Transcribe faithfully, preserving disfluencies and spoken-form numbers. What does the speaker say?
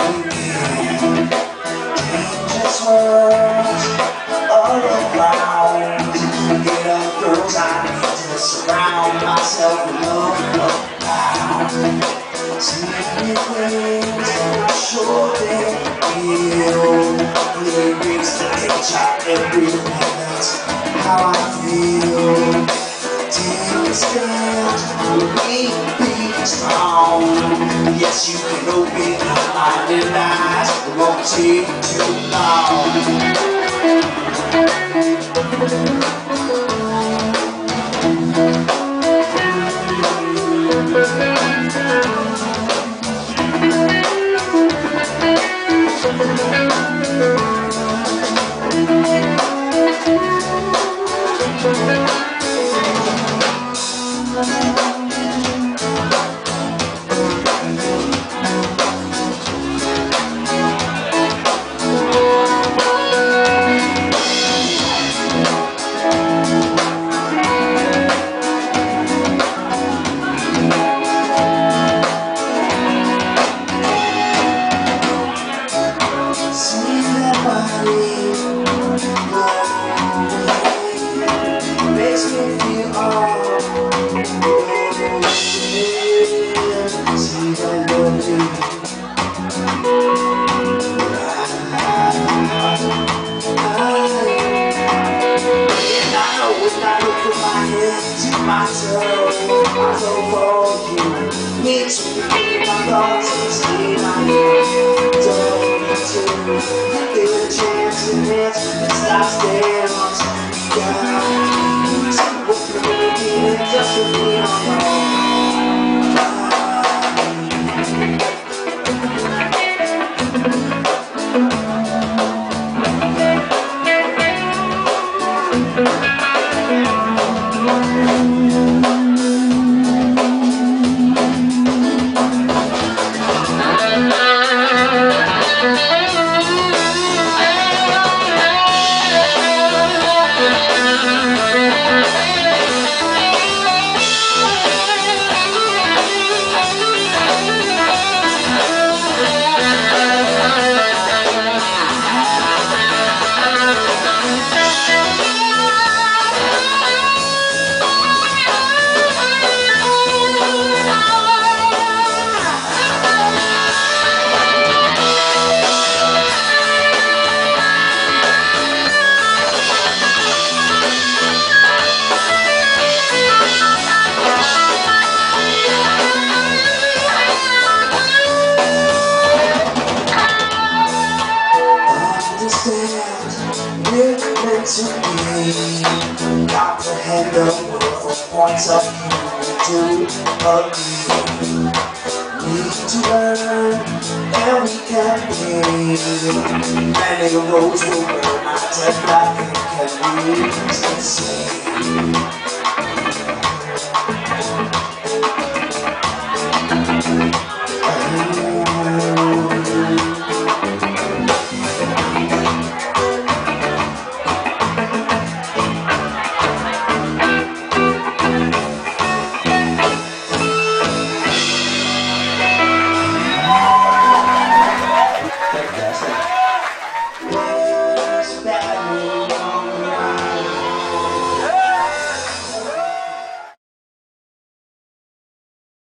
Just words all around. Get up, girls, I just surround myself with love. Sneaky things, I'm sure they feel. Lyrics that picture every minute how I feel. Take a stand, we be strong. Yes, you can open your mind and eyes. It won't take too long. Myself, I don't want you. Mix between my thoughts and see my head. Don't need to give a chance in this. It's not stairs. God, what can we do just to be alone? To me, not to handle the points of view to agree. Need to learn, and we can win. Many roads will burn, I take back and can we succeed?